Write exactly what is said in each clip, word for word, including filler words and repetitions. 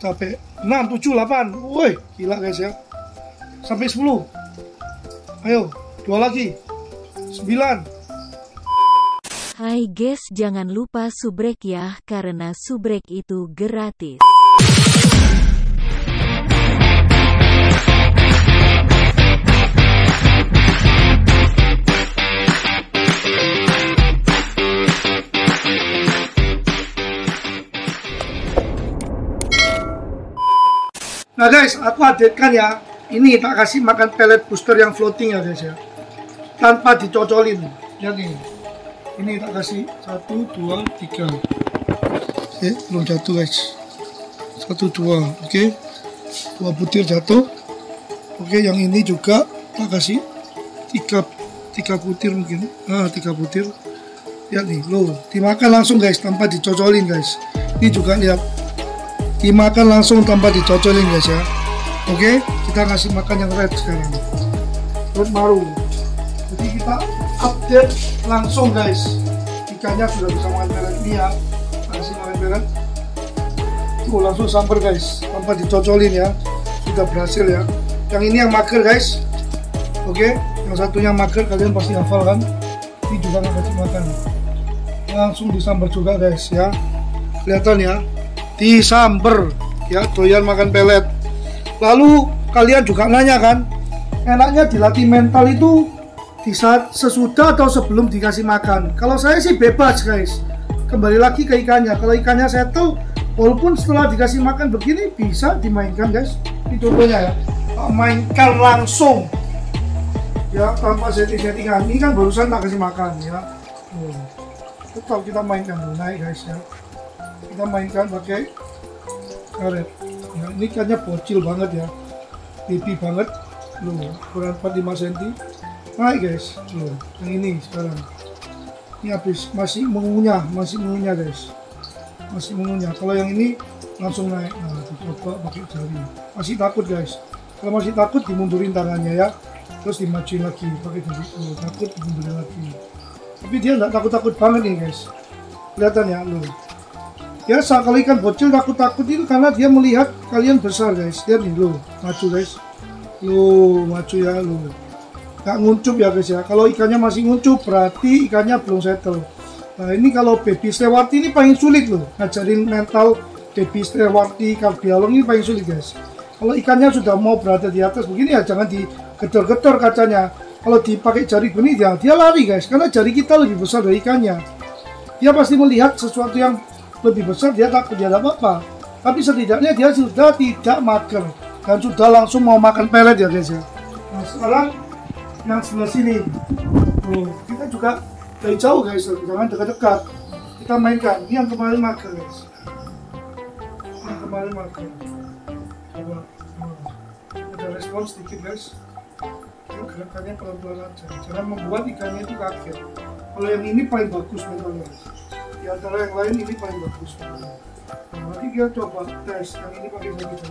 sampai enam, tujuh, delapan. Woi, gila guys ya. Sampai sepuluh. Ayo, dua lagi. sembilan. Hai guys, jangan lupa subrek ya, karena subrek itu gratis. Nah guys, aku updatekan ya. Ini tak kasih makan pellet booster yang floating ya guys ya. Tanpa dicocolin. Lihat ini. Ini tak kasih satu, dua, tiga. Eh, belum jatuh guys. Satu, dua, oke. Okay. Dua butir jatuh. Oke, okay, yang ini juga tak kasih tiga, tiga butir mungkin. Ah, tiga butir. Lihat nih, loh. Dimakan langsung guys, tanpa dicocolin guys. Ini juga lihat. Dimakan langsung tanpa dicocolin guys ya. Oke, okay, kita kasih makan yang red sekarang. Red Maru. Jadi kita update langsung guys, ikannya sudah bisa makan pellet ini ya, masih makan pellet tuh langsung samper guys, tanpa dicocolin ya, sudah berhasil ya. Yang ini yang mager guys, oke, okay. Yang satunya mager, kalian pasti hafal kan, ini juga nggak kasih makan, langsung disamper juga guys ya, kelihatan ya, disamper ya, doyan makan pellet. Lalu kalian juga nanya kan, enaknya dilatih mental itu di saat sesudah atau sebelum dikasih makan. Kalau saya sih bebas guys, kembali lagi ke ikannya. Kalau ikannya settle, walaupun setelah dikasih makan begini bisa dimainkan guys. Ini contohnya ya, mainkan langsung ya, tanpa setting-settingan. Ini kan barusan tak kasih makan ya, hmm. Tetap kita mainkan dulu, naik guys ya. Kita mainkan pakai karet ya. Ini ikannya bocil banget ya, baby banget loh, kurang empat puluh lima sentimeter. Naik guys, loh, yang ini sekarang ini habis, masih mengunyah, masih mengunyah guys, masih mengunyah. Kalau yang ini langsung naik, nah, coba pakai jari. Masih takut guys, kalau masih takut dimundurin tangannya ya, terus dimajuin lagi pakai jari, loh, takut dimundurin lagi. Tapi dia nggak takut-takut banget nih guys, kelihatan ya loh. Biasa kalau ikan bocil takut-takut itu karena dia melihat kalian besar guys. Lihat nih loh, maju guys, loh, maju ya loh. Nggak nguncup ya guys ya. Kalau ikannya masih nguncup berarti ikannya belum settle. Nah ini kalau baby strewarti ini paling sulit loh, ngajarin mental baby strewarti kardialon ini paling sulit guys. Kalau ikannya sudah mau berada di atas begini ya, jangan digetor-getor kacanya. Kalau dipakai jari begini ya, dia lari guys, karena jari kita lebih besar dari ikannya. Dia pasti melihat sesuatu yang lebih besar, dia takut, dia tidak apa-apa. Tapi setidaknya dia sudah tidak mager dan sudah langsung mau makan pellet ya guys ya. Nah sekarang yang sebelah sini, oh, kita juga dari jauh guys, jangan dekat-dekat, kita mainkan. Ini yang kemarin mager guys, yang kemarin mager, coba, oh, ada respon sedikit guys, ini gerakannya pelan-pelan aja, jangan membuat ikannya itu kaget. Kalau yang ini paling bagus mentalnya guys, di antara yang lain ini paling bagus. Nanti kita coba tes yang ini pakai begitu,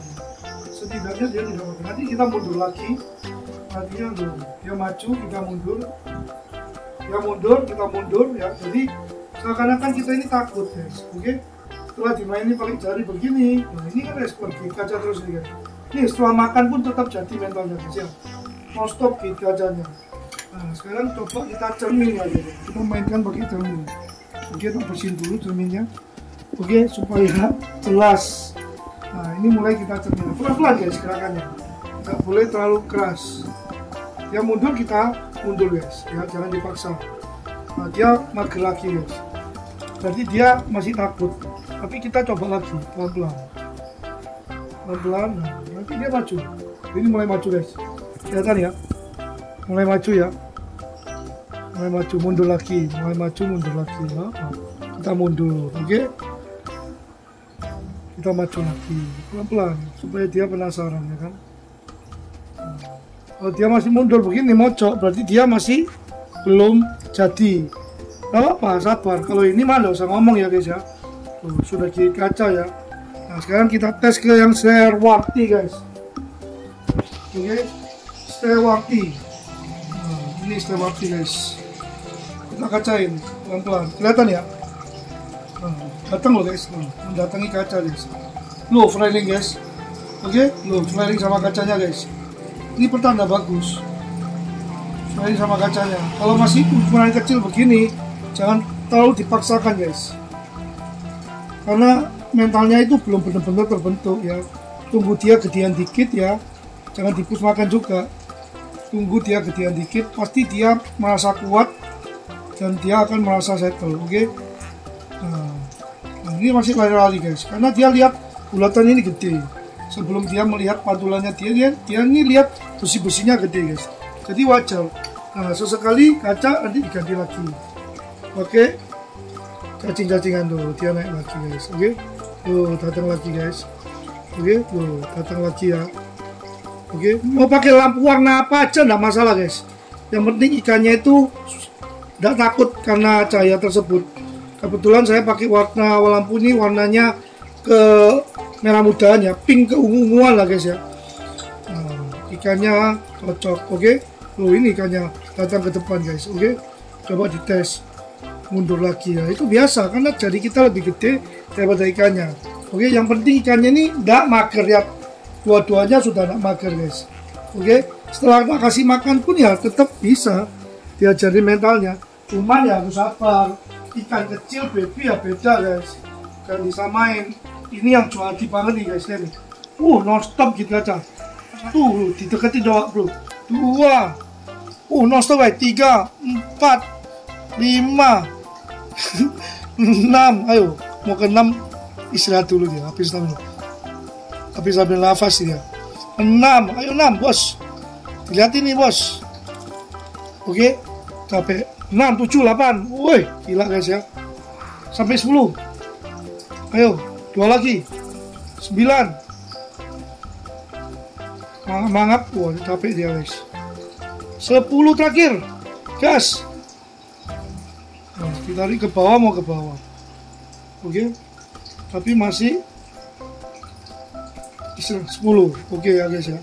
setidaknya dia tidak mager. Nanti kita mundur lagi. Tadinya loh, dia maju, kita mundur, dia mundur, kita mundur ya. Jadi seakan-akan kita ini takut guys, oke? Okay? Setelah dimainin paling jari begini, nah ini kan respon kaca terus nih guys. Nih setelah makan pun tetap jadi mentalnya guys ya, non stop kacanya. Nah sekarang coba kita cermin aja, ya. Kita mainkan pakai cermin. Oke, okay, kita bersihin dulu cerminnya, oke okay, supaya jelas. Nah ini mulai kita cermin, pelan-pelan guys gerakannya, nggak boleh terlalu keras. Dia mundur, kita mundur guys ya, jangan dipaksa. Nah dia mager lagi guys, berarti dia masih takut, tapi kita coba lagi pelan-pelan pelan-pelan. Nah, nanti dia maju, ini mulai maju guys, kelihatan ya, mulai maju ya, mulai maju, mundur lagi, mulai maju, mundur lagi ya. Nah, kita mundur, oke okay? Kita maju lagi pelan-pelan supaya dia penasaran ya kan. Kalau dia masih mundur begini mojok, berarti dia masih belum jadi. Gak apa-apa, sabar. Kalau ini mah nggak usah ngomong ya guys ya. Tuh, sudah kiri kaca ya. Nah sekarang kita tes ke yang strewarti guys. Oke, okay. Strewarti. Nah, ini strewarti guys. Kita kacain pelan-pelan. Kelihatan ya? Nah, datang loh guys. Nah, mendatangi kaca guys. low flailing guys. Oke, okay? Low flailing sama kacanya guys. Ini pertanda bagus. Flailing sama kacanya. Kalau masih ukuran kecil begini, jangan terlalu dipaksakan guys. Karena mentalnya itu belum benar-benar terbentuk ya. Tunggu dia gedean dikit ya. Jangan dipusmakan juga. Tunggu dia gedean dikit, pasti dia merasa kuat dan dia akan merasa settle, oke? Okay? Nah, ini masih lari-lari guys, karena dia lihat bulatan ini gede. Sebelum dia melihat pantulannya dia, dia, dia ini lihat besi-besinya gede guys. Jadi wajar. Nah, sesekali kaca nanti diganti lagi, oke? Okay? Cacing-cacingan tuh, dia naik lagi guys, oke? Okay? Tuh datang lagi guys, oke? Okay? Tuh datang lagi ya. Oke, okay. Mau pakai lampu warna apa aja enggak masalah guys. Yang penting ikannya itu enggak takut karena cahaya tersebut. Kebetulan saya pakai warna lampu ini warnanya ke merah mudaan ya, pink ke ungu-unguan lah guys ya. Nah, ikannya cocok, oke. Okay. Loh ini ikannya datang ke depan guys, oke. Okay. Coba dites, mundur lagi ya. Itu biasa karena jari kita lebih gede daripada ikannya. Oke, okay. Yang penting ikannya ini enggak mager ya. Dua-duanya sudah anak mager guys, oke okay? Setelah kita kasih makan pun ya tetap bisa diajari mentalnya, cuman ya harus sabar. Ikan kecil baby ya beda guys, jangan disamain. Ini yang jual di banget nih guys, lihat nih, uh non-stop gitu aja tuh, dideketin doang bro. Dua uh non-stop guys, tiga empat lima enam. Ayo mau ke enam istirahat dulu ya, habis enam dulu. Habis ambil nafas dia. Enam, ayo enam bos. Lihat ini bos. Oke, capek. Enam, tujuh, delapan. Woi, gila guys ya. Sampai sepuluh. Ayo, dua lagi. Sembilan. Mangap, wah capek dia guys. Sepuluh terakhir. Gas. Nah, ditarik ke bawah, mau ke bawah. Oke, tapi masih sepuluh, oke okay ya guys ya.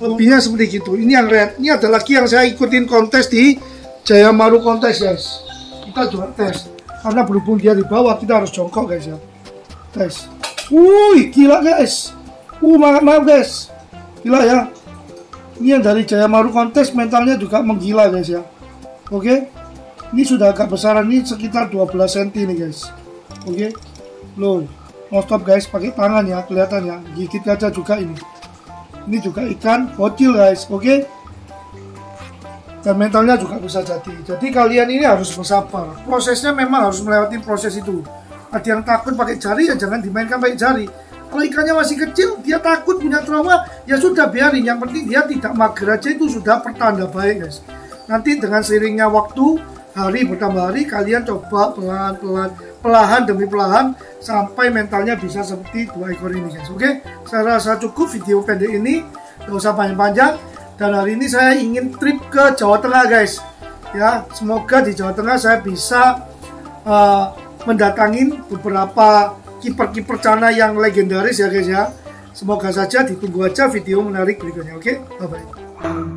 Lebihnya seperti gitu. Ini yang red. Ini ada lagi yang saya ikutin kontes di Jaya Maru Kontes guys. Kita juga tes. Karena berhubung dia di bawah, kita harus jongkok guys ya. Tes. Wuih, gila guys. Uh, mantap guys. Gila ya. Ini yang dari Jaya Maru Kontes mentalnya juga menggila guys ya. Oke. Okay. Ini sudah agak besaran nih, sekitar dua belas sentimeter nih guys. Oke. Okay. Loh. No stop guys, pakai tangan ya, kelihatan ya, gigit aja juga ini. Ini juga ikan bocil guys, oke? Okay? Dan mentalnya juga bisa jadi. Jadi kalian ini harus bersabar. Prosesnya memang harus melewati proses itu. Ada yang takut pakai jari ya jangan dimainkan pakai jari. Kalau ikannya masih kecil, dia takut punya trauma, ya sudah biarin. Yang penting dia tidak mager aja, itu sudah pertanda baik guys. Nanti dengan seiringnya waktu, hari bertambah hari, kalian coba pelan-pelan, pelahan demi pelahan sampai mentalnya bisa seperti dua ekor ini guys. Oke, okay? Saya rasa cukup video pendek ini, nggak usah panjang-panjang. Dan hari ini saya ingin trip ke Jawa Tengah guys. Ya, semoga di Jawa Tengah saya bisa uh, mendatangin beberapa kiper-kiper cana yang legendaris ya guys ya. Semoga saja, ditunggu aja video menarik berikutnya. Oke, okay? Bye bye.